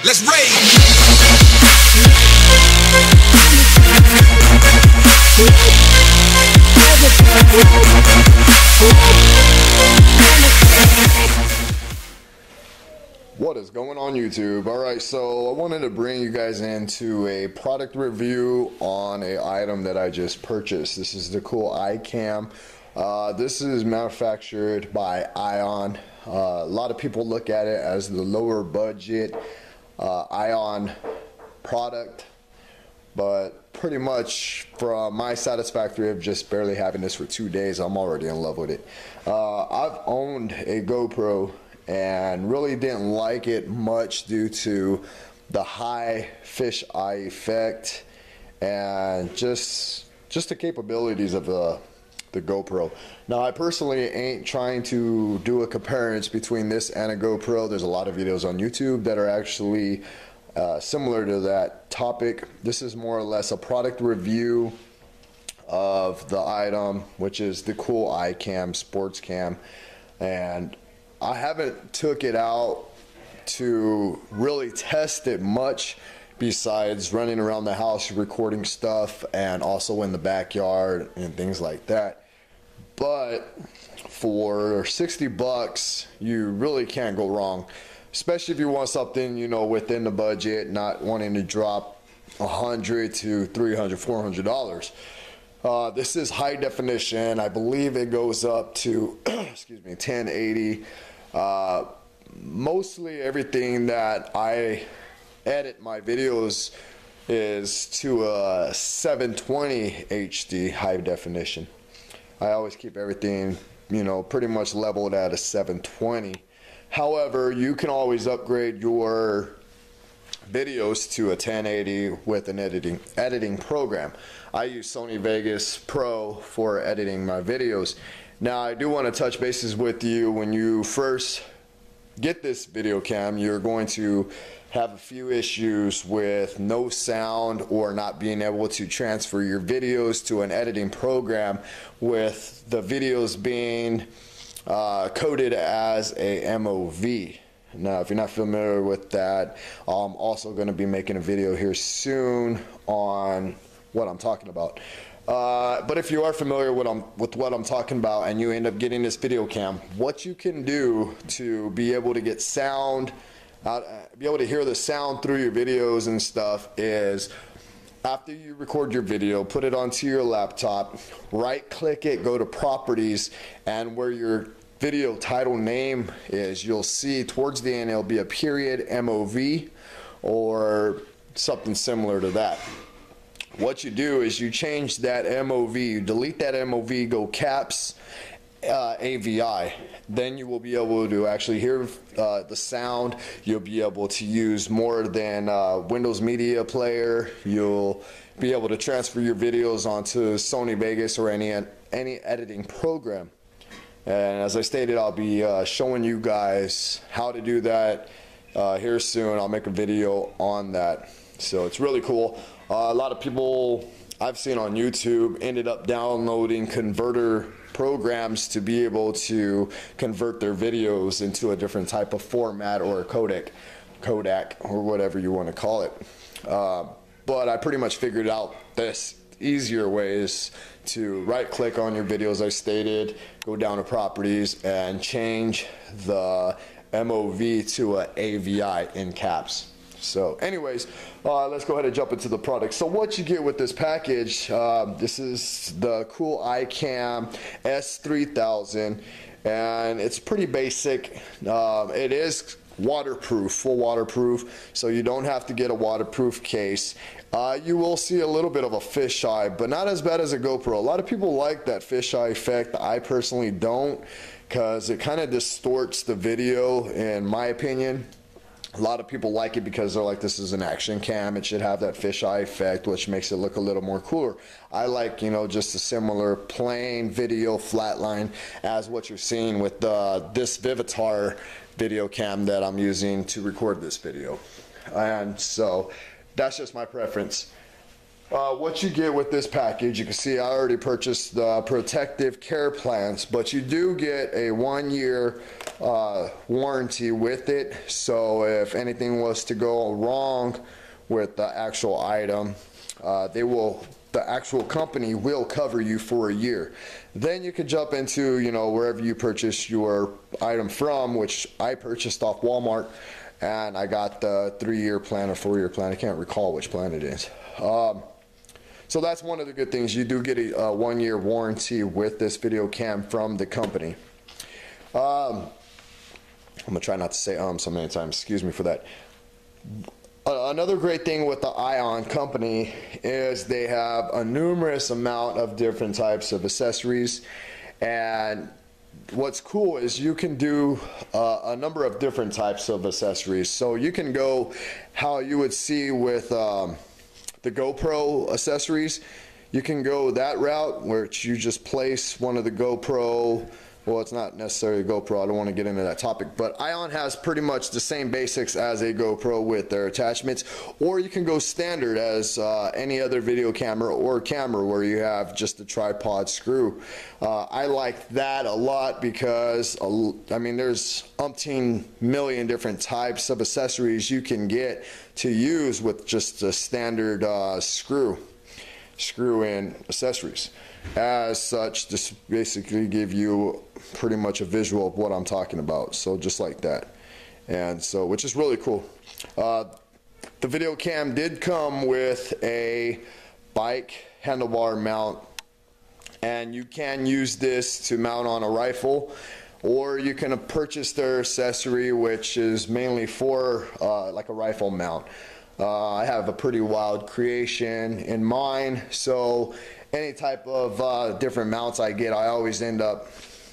Let's raid. What is going on YouTube? Alright, so I wanted to bring you guys into a product review on an item that I just purchased. This is the COOL-iCam. This is manufactured by Ion. A lot of people look at it as the lower budget Ion product, but pretty much from my satisfactory of just barely having this for 2 days, I'm already in love with it. I've owned a GoPro and really didn't like it much due to the high fish eye effect and just the capabilities of the GoPro. Now I personally ain't trying to do a comparison between this and a GoPro. There's a lot of videos on YouTube that are actually similar to that topic. This is more or less a product review of the item, which is the COOL-iCam sports cam, and I haven't took it out to really test it much besides running around the house recording stuff and also in the backyard and things like that. But for 60 bucks, you really can't go wrong, especially if you want something, you know, within the budget, not wanting to drop $100 to $300, $400. This is high definition. I believe it goes up to, excuse me, 1080. Mostly everything that I edit my videos is to 720 HD high definition. I always keep everything, you know, pretty much leveled at a 720. However, you can always upgrade your videos to a 1080 with an editing program. I use Sony Vegas Pro for editing my videos. Now I do want to touch bases with you. When you first get this video cam, you're going to have a few issues with no sound or not being able to transfer your videos to an editing program, with the videos being coded as a MOV. Now, if you're not familiar with that, I'm also going to be making a video here soon on what I'm talking about. But if you are familiar with what I'm talking about and you end up getting this video cam, what you can do to be able to get sound, be able to hear the sound through your videos and stuff, is after you record your video, put it onto your laptop, right click it, go to properties, and where your video title name is, you'll see towards the end it'll be a period MOV or something similar to that. What you do is you change that MOV, you delete that MOV, go caps AVI, then you will be able to actually hear the sound. You'll be able to use more than Windows Media Player. You'll be able to transfer your videos onto Sony Vegas or any editing program. And as I stated, I'll be showing you guys how to do that here soon. I'll make a video on that. So it's really cool. A lot of people I've seen on YouTube ended up downloading converter programs to be able to convert their videos into a different type of format or a Kodak or whatever you want to call it. But I pretty much figured out this easier ways to right click on your videos, I stated, go down to properties and change the MOV to a AVI in caps. So anyways, let's go ahead and jump into the product. So what you get with this package, this is the COOL-iCam S3000, and it's pretty basic. It is waterproof, full waterproof, so you don't have to get a waterproof case. You will see a little bit of a fisheye, but not as bad as a GoPro. A lot of people like that fisheye effect. I personally don't, because it kind of distorts the video, in my opinion. A lot of people like it because they're like, this is an action cam, it should have that fisheye effect, which makes it look a little more cooler. I like, you know, just a similar plain video flatline as what you're seeing with this Vivitar video cam that I'm using to record this video. And so that's just my preference. What you get with this package, you can see I already purchased the protective care plans, but you do get a 1 year warranty with it. So if anything was to go wrong with the actual item, the actual company will cover you for a year. Then you could jump into, you know, wherever you purchase your item from, which I purchased off Walmart, and I got the 3 year plan or 4 year plan. I can't recall which plan it is. So that's one of the good things. You do get a 1 year warranty with this video cam from the company. I'm gonna try not to say so many times, excuse me for that. Another great thing with the Ion company is they have a numerous amount of different types of accessories, and what's cool is you can do a number of different types of accessories. So you can go how you would see with the GoPro accessories. You can go that route where you just place one of the GoPro, well, it's not necessarily a GoPro, I don't want to get into that topic, but Ion has pretty much the same basics as a GoPro with their attachments. Or you can go standard as any other video camera or camera where you have just a tripod screw. I like that a lot because, I mean, there's umpteen million different types of accessories you can get to use with just a standard screw in accessories. As such, this basically give you pretty much a visual of what I'm talking about, so just like that, and so, which is really cool. The video cam did come with a bike handlebar mount, and you can use this to mount on a rifle, or you can purchase their accessory, which is mainly for like a rifle mount. I have a pretty wild creation in mind, so any type of different mounts I get, I always end up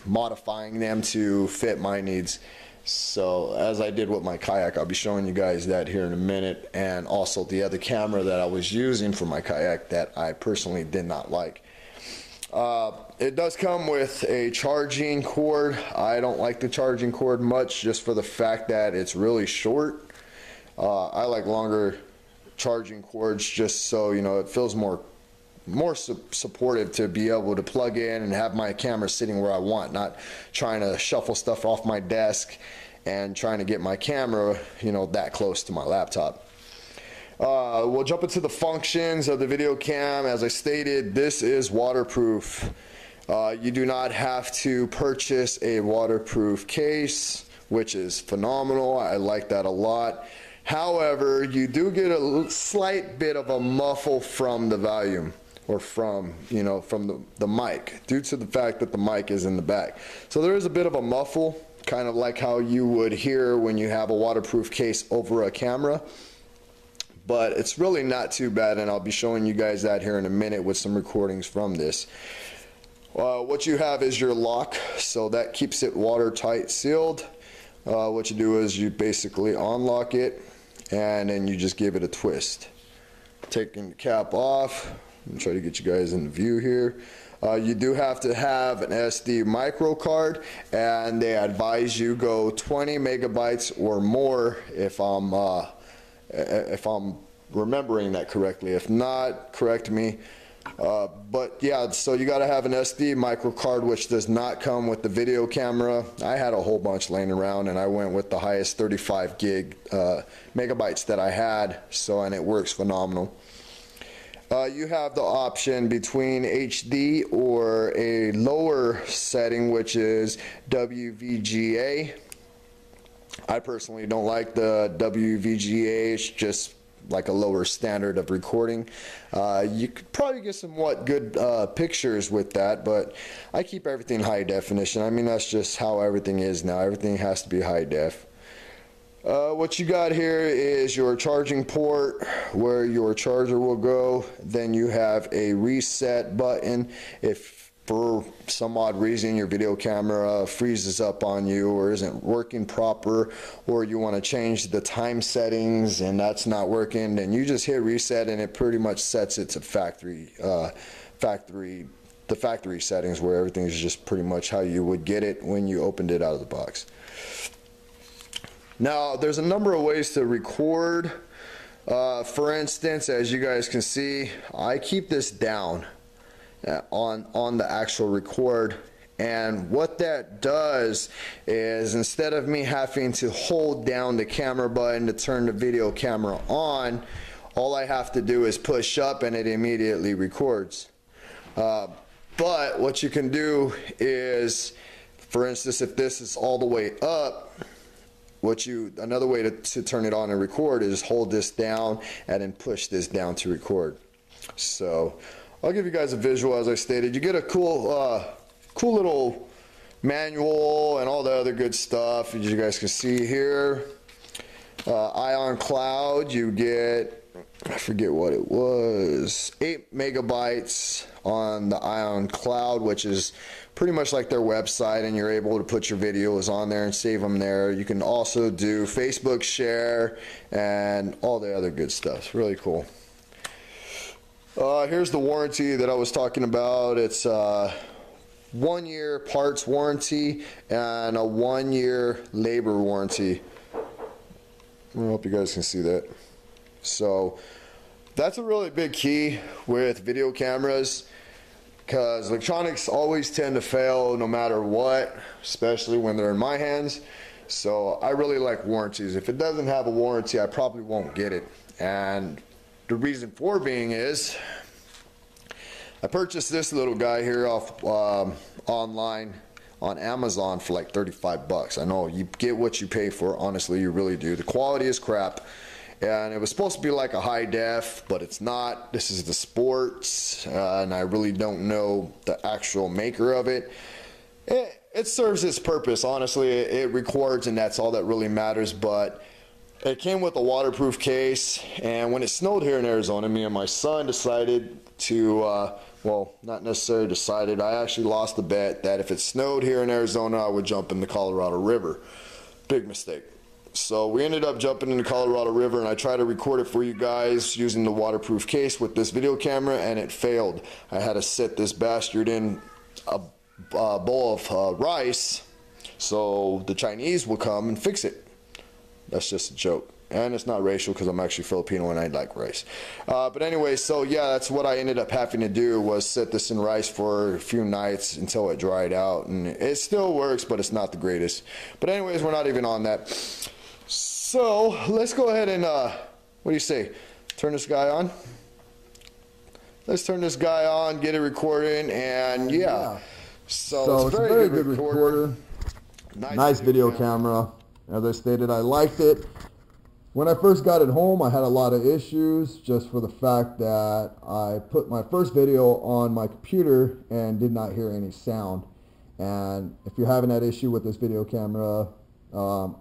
modifying them to fit my needs. So as I did with my kayak, I'll be showing you guys that here in a minute, and also the other camera that I was using for my kayak that I personally did not like. It does come with a charging cord. I don't like the charging cord much just for the fact that it's really short. I like longer charging cords just so, you know, it feels more supportive to be able to plug in and have my camera sitting where I want, not trying to shuffle stuff off my desk and trying to get my camera, you know, that close to my laptop. We'll jump into the functions of the video cam. As I stated, this is waterproof. You do not have to purchase a waterproof case, which is phenomenal. I like that a lot. However, you do get a slight bit of a muffle from the volume, or from, you know, from the mic, due to the fact that the mic is in the back. So there is a bit of a muffle, kind of like how you would hear when you have a waterproof case over a camera. But it's really not too bad, and I'll be showing you guys that here in a minute with some recordings from this. What you have is your lock, so that keeps it watertight sealed. What you do is you basically unlock it, and then you just give it a twist. Taking the cap off, I'm trying to get you guys in the view here. You do have to have an SD micro card, and they advise you go 20 megabytes or more if I'm remembering that correctly. If not, correct me. But yeah, so you gotta have an SD micro card, which does not come with the video camera. I had a whole bunch laying around, and I went with the highest 35 gig megabytes that I had, so, and it works phenomenal. You have the option between HD or a lower setting, which is WVGA. I personally don't like the WVGA. It's just like a lower standard of recording. You could probably get somewhat good pictures with that, but I keep everything high definition. I mean, that's just how everything is now. Everything has to be high def. What you got here is your charging port where your charger will go. Then you have a reset button if for some odd reason your video camera freezes up on you or isn't working proper, or you want to change the time settings and that's not working, then you just hit reset and it pretty much sets it to the factory settings, where everything's just pretty much how you would get it when you opened it out of the box. Now there's a number of ways to record. For instance, as you guys can see, I keep this down on the actual record, and what that does is instead of me having to hold down the camera button to turn the video camera on, all I have to do is push up and it immediately records. But what you can do is, for instance, if this is all the way up, another way to turn it on and record is hold this down and then push this down to record. So I'll give you guys a visual. As I stated, you get a cool cool little manual and all the other good stuff, as you guys can see here. Ion Cloud, you get, I forget what it was, 8 MB on the Ion Cloud, which is pretty much like their website, and you're able to put your videos on there and save them there. You can also do Facebook Share and all the other good stuff. It's really cool. Here's the warranty that I was talking about. It's 1 year parts warranty and a 1 year labor warranty. I hope you guys can see that. So that's a really big key with video cameras, because electronics always tend to fail no matter what, especially when they're in my hands. So I really like warranties. If it doesn't have a warranty, I probably won't get it. And the reason for being is, I purchased this little guy here off online on Amazon for like 35 bucks. I know, you get what you pay for, honestly, you really do. The quality is crap, and it was supposed to be like a high def, but it's not. This is the sports, and I really don't know the actual maker of it. It serves its purpose, honestly. It records, and that's all that really matters. But it came with a waterproof case, and when it snowed here in Arizona, me and my son decided to well, not necessarily decided, I actually lost the bet that if it snowed here in Arizona, I would jump in the Colorado River. Big mistake. So we ended up jumping in the Colorado River, and I tried to record it for you guys using the waterproof case with this video camera, and it failed. I had to sit this bastard in a bowl of rice so the Chinese will come and fix it. That's just a joke. And it's not racial, because I'm actually Filipino and I like rice. But anyway, so yeah, that's what I ended up having to do, was set this in rice for a few nights until it dried out. And it still works, but it's not the greatest. But anyways, we're not even on that. So let's go ahead and, what do you say, turn this guy on? Let's turn this guy on, get it recording, and yeah. So it's a very good recorder. Nice video camera. As I stated, I liked it. When I first got it home, I had a lot of issues just for the fact that I put my first video on my computer and did not hear any sound. And if you're having that issue with this video camera,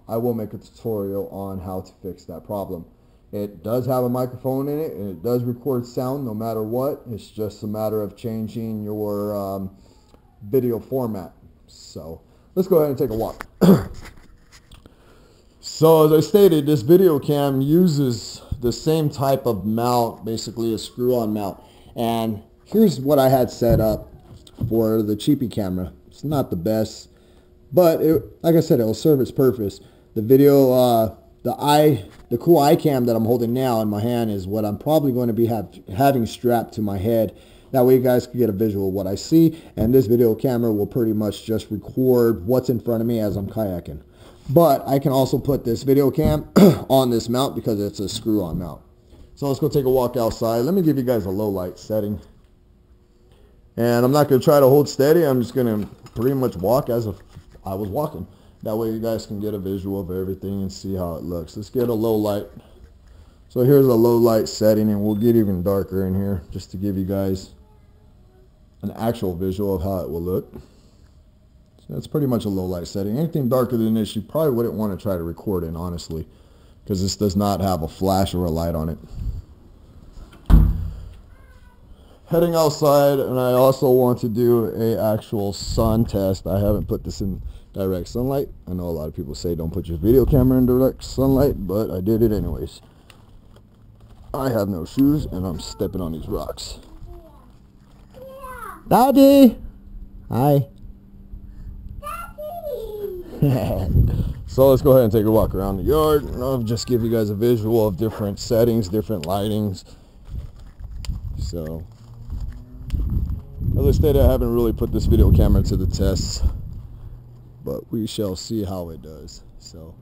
I will make a tutorial on how to fix that problem. It does have a microphone in it, and it does record sound no matter what. It's just a matter of changing your video format. So let's go ahead and take a walk. So as I stated, this video cam uses the same type of mount, basically a screw-on mount. And here's what I had set up for the cheapy camera. It's not the best, but it, like I said, it will serve its purpose. The video, the COOL-iCam that I'm holding now in my hand is what I'm probably going to be having strapped to my head. That way you guys can get a visual of what I see. And this video camera will pretty much just record what's in front of me as I'm kayaking. But I can also put this video cam on this mount because it's a screw-on mount. So let's go take a walk outside. Let me give you guys a low light setting. And I'm not going to try to hold steady. I'm just going to pretty much walk as if I was walking. That way you guys can get a visual of everything and see how it looks. Let's get a low light. So here's a low light setting, and we'll get even darker in here just to give you guys an actual visual of how it will look. That's pretty much a low light setting. Anything darker than this, you probably wouldn't want to try to record in, honestly, because this does not have a flash or a light on it. Heading outside, and I also want to do a actual sun test. I haven't put this in direct sunlight. I know a lot of people say don't put your video camera in direct sunlight, but I did it anyways. I have no shoes, and I'm stepping on these rocks. Daddy! Hi. So let's go ahead and take a walk around the yard, and I'll just give you guys a visual of different settings, different lightings. So, as I stated, I haven't really put this video camera to the test, but we shall see how it does. So,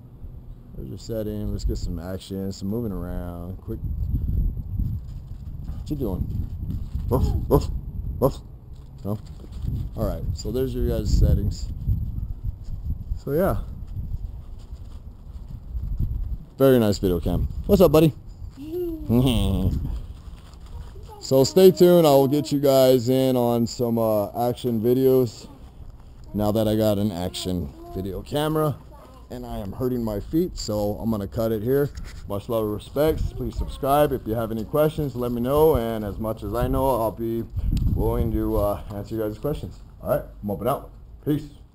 there's your setting. Let's get some action, some moving around. Quick. What you doing? Woof, woof, woof. No? Alright, so there's your guys' settings. So, yeah. Very nice video cam. What's up, buddy? So stay tuned. I will get you guys in on some action videos now that I got an action video camera, and I am hurting my feet, so I'm going to cut it here. Much love and respects. Please subscribe. If you have any questions, let me know, and as much as I know, I'll be willing to answer you guys' questions. All right, I'm up and out. Peace.